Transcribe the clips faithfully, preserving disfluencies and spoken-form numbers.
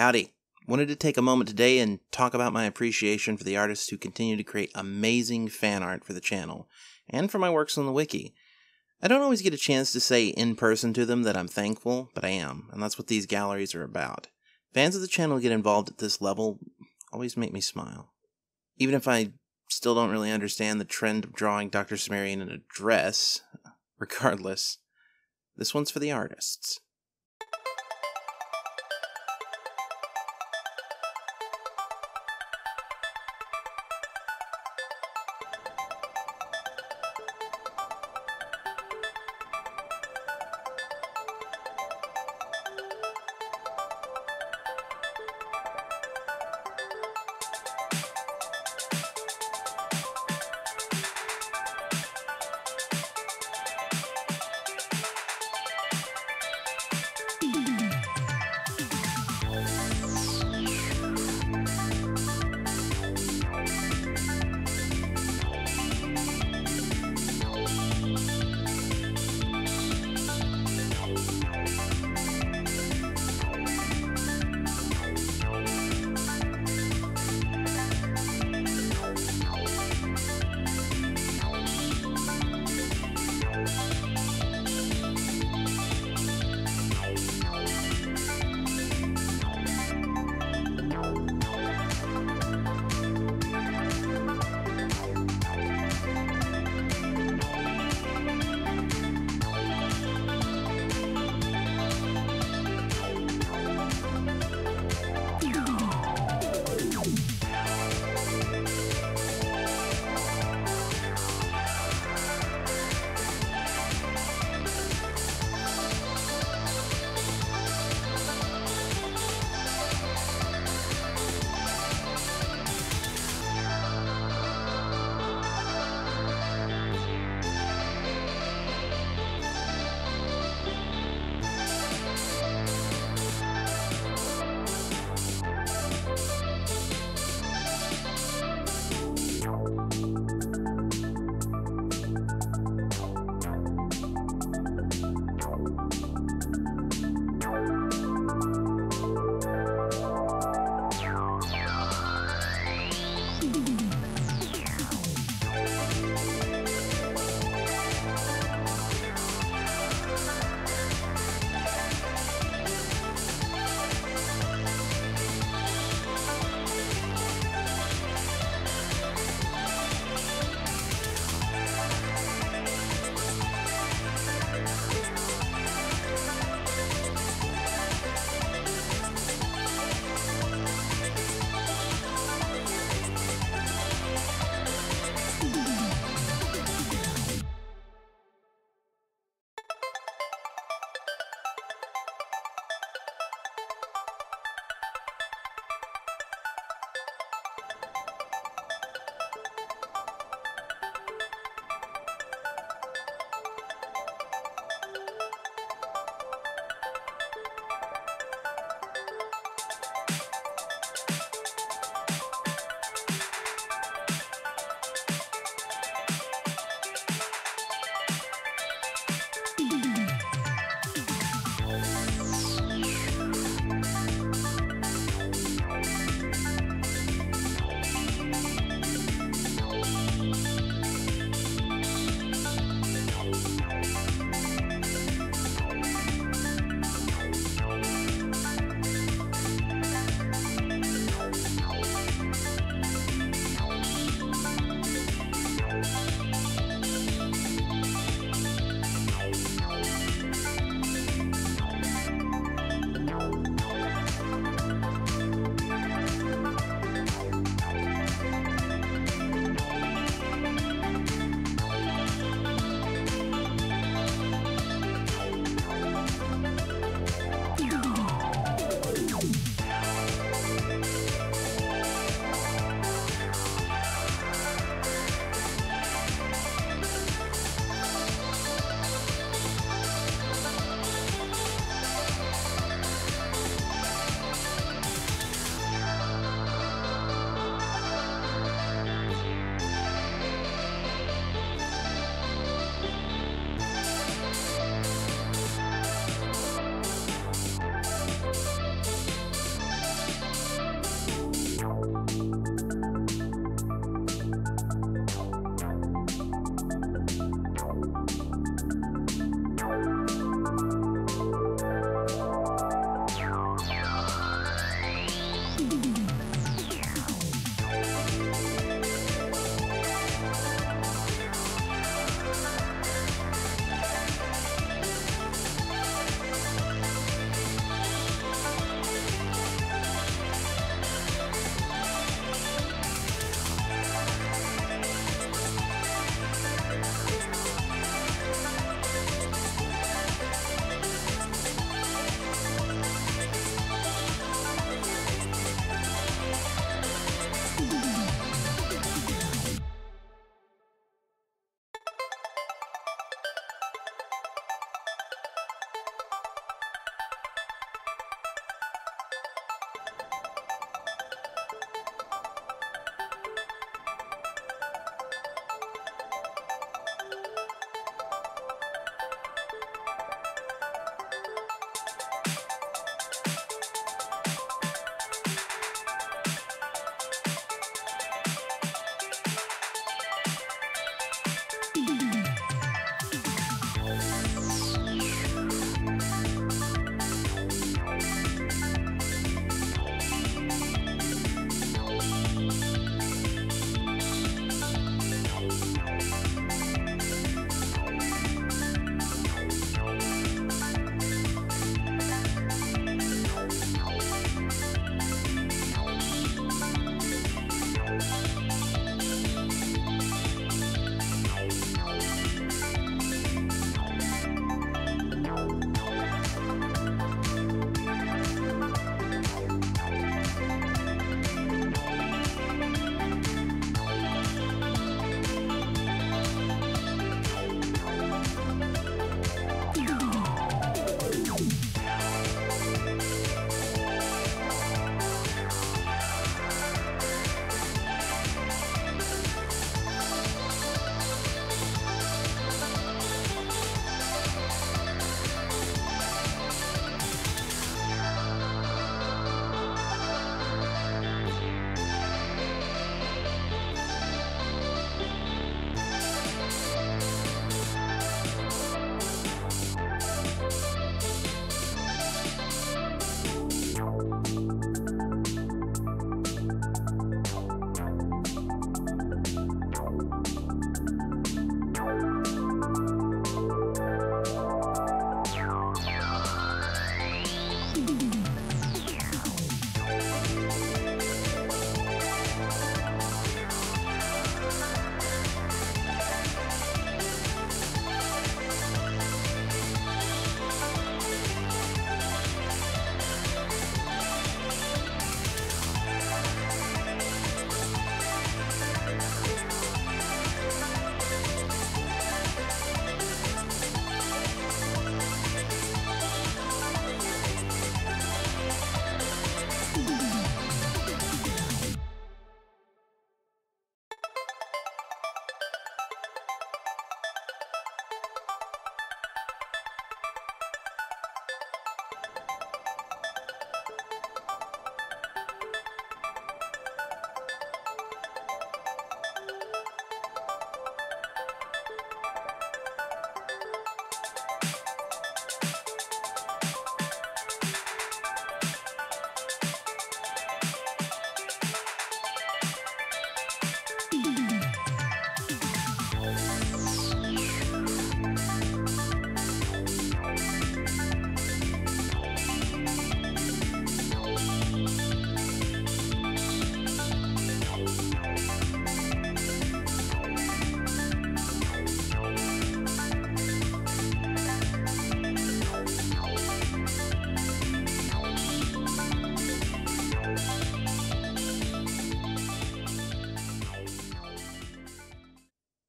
Howdy. Wanted to take a moment today and talk about my appreciation for the artists who continue to create amazing fan art for the channel, and for my works on the wiki. I don't always get a chance to say in person to them that I'm thankful, but I am, and that's what these galleries are about. Fans of the channel get involved at this level always make me smile. Even if I still don't really understand the trend of drawing Doctor Cimmerian in a dress, regardless, this one's for the artists.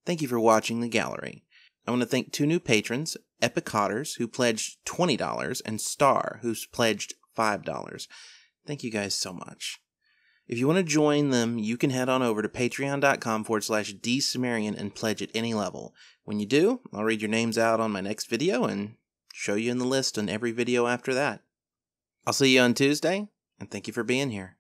Thank you for watching the gallery. I want to thank two new patrons, Epicotters, who pledged twenty dollars, and Star, who's pledged five dollars. Thank you guys so much. If you want to join them, you can head on over to patreon.com forward slash dcimmerian and pledge at any level. When you do, I'll read your names out on my next video and show you in the list on every video after that. I'll see you on Tuesday, and thank you for being here.